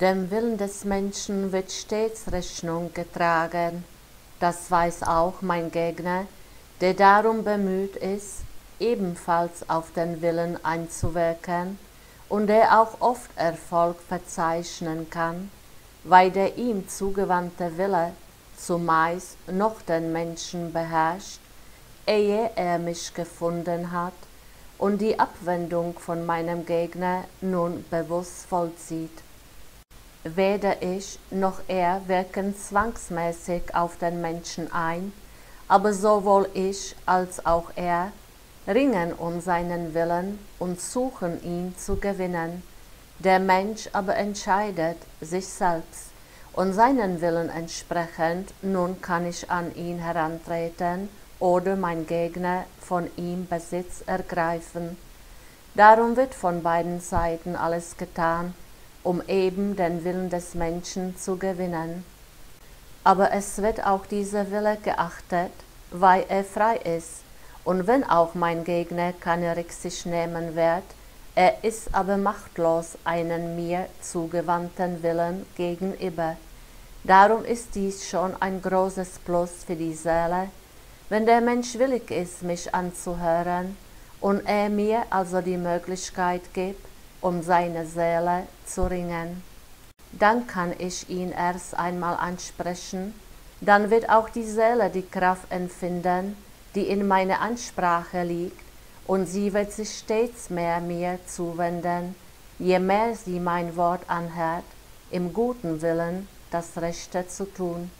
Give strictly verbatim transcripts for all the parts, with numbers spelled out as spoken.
Dem Willen des Menschen wird stets Rechnung getragen. Das weiß auch mein Gegner, der darum bemüht ist, ebenfalls auf den Willen einzuwirken und der auch oft Erfolg verzeichnen kann, weil der ihm zugewandte Wille zumeist noch den Menschen beherrscht, ehe er mich gefunden hat und die Abwendung von meinem Gegner nun bewusst vollzieht. Weder ich noch er wirken zwangsmäßig auf den Menschen ein, aber sowohl ich als auch er ringen um seinen Willen und suchen ihn zu gewinnen. Der Mensch aber entscheidet sich selbst und seinen Willen entsprechend, nun kann ich an ihn herantreten oder mein Gegner von ihm Besitz ergreifen. Darum wird von beiden Seiten alles getan, um eben den Willen des Menschen zu gewinnen. Aber es wird auch dieser Wille geachtet, weil er frei ist, und wenn auch mein Gegner keine Rücksicht nehmen wird, er ist aber machtlos einen mir zugewandten Willen gegenüber. Darum ist dies schon ein großes Plus für die Seele, wenn der Mensch willig ist, mich anzuhören und er mir also die Möglichkeit gibt, um seine Seele zu ringen. Dann kann ich ihn erst einmal ansprechen, dann wird auch die Seele die Kraft empfinden, die in meiner Ansprache liegt, und sie wird sich stets mehr mir zuwenden, je mehr sie mein Wort anhört, im guten Willen das Rechte zu tun.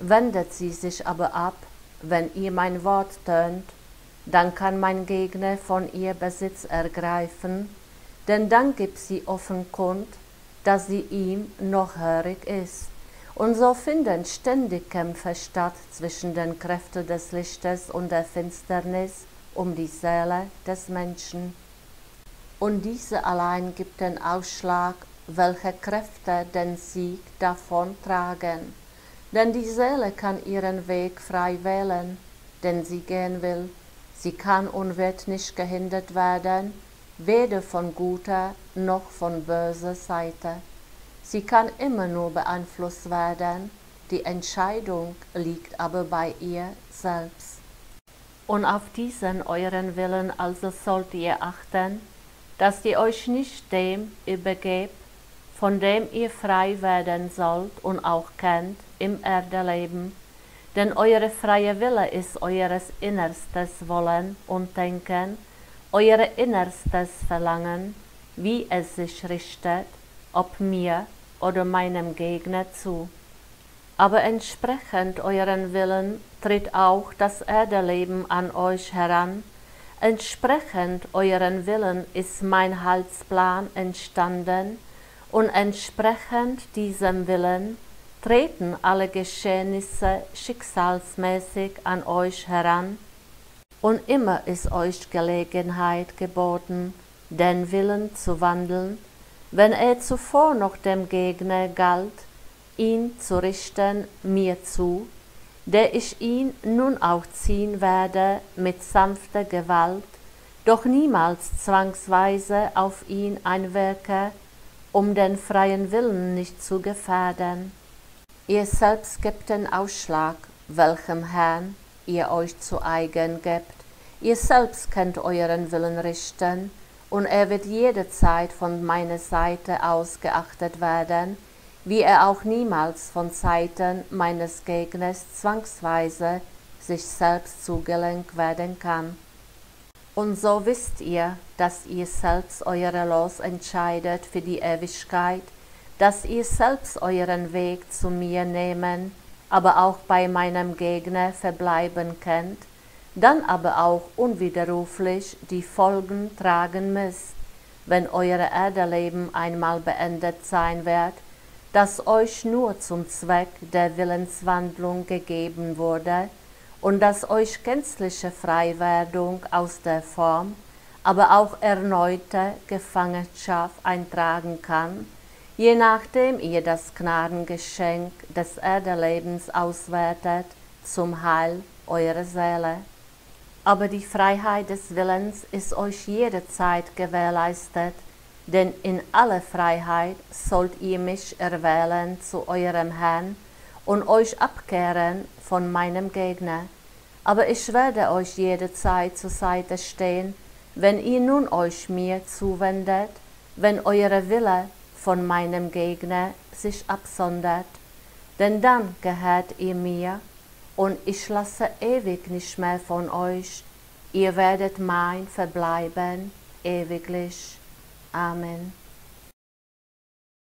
Wendet sie sich aber ab, wenn ihr mein Wort tönt, dann kann mein Gegner von ihr Besitz ergreifen, denn dann gibt sie offen kund, dass sie ihm noch hörig ist. Und so finden ständig Kämpfe statt zwischen den Kräften des Lichtes und der Finsternis um die Seele des Menschen. Und diese allein gibt den Ausschlag, welche Kräfte den Sieg davon tragen. Denn die Seele kann ihren Weg frei wählen, den sie gehen will. Sie kann und wird nicht gehindert werden, weder von guter noch von böser Seite. Sie kann immer nur beeinflusst werden, die Entscheidung liegt aber bei ihr selbst. Und auf diesen euren Willen also sollt ihr achten, dass ihr euch nicht dem übergebt, von dem ihr frei werden sollt und auch kennt im Erdeleben. Denn euer freier Wille ist eures innerstes Wollen und Denken, euer innerstes Verlangen, wie es sich richtet, ob mir oder meinem Gegner zu. Aber entsprechend euren Willen tritt auch das Erdeleben an euch heran, entsprechend euren Willen ist mein Heilsplan entstanden, und entsprechend diesem Willen treten alle Geschehnisse schicksalsmäßig an euch heran, und immer ist euch Gelegenheit geboten, den Willen zu wandeln, wenn er zuvor noch dem Gegner galt, ihn zu richten mir zu, der ich ihn nun auch ziehen werde mit sanfter Gewalt, doch niemals zwangsweise auf ihn einwirke, um den freien Willen nicht zu gefährden. Ihr selbst gebt den Ausschlag, welchem Herrn ihr euch zu eigen gebt. Ihr selbst könnt euren Willen richten, und er wird jederzeit von meiner Seite aus geachtet werden, wie er auch niemals von Seiten meines Gegners zwangsweise sich selbst zugelenkt werden kann. Und so wisst ihr, dass ihr selbst euer Los entscheidet für die Ewigkeit, dass ihr selbst euren Weg zu mir nehmen, aber auch bei meinem Gegner verbleiben könnt, dann aber auch unwiderruflich die Folgen tragen müsst, wenn euer Erdeleben einmal beendet sein wird, das euch nur zum Zweck der Willenswandlung gegeben wurde, und dass euch gänzliche Freiwerdung aus der Form, aber auch erneute Gefangenschaft eintragen kann, je nachdem ihr das Gnadengeschenk des Erdelebens auswertet zum Heil eurer Seele. Aber die Freiheit des Willens ist euch jederzeit gewährleistet, denn in aller Freiheit sollt ihr mich erwählen zu eurem Herrn und euch abkehren von meinem Gegner. Aber ich werde euch jede Zeit zur Seite stehen, wenn ihr nun euch mir zuwendet, wenn euer Wille von meinem Gegner sich absondert. Denn dann gehört ihr mir, und ich lasse ewig nicht mehr von euch. Ihr werdet mein verbleiben, ewiglich. Amen.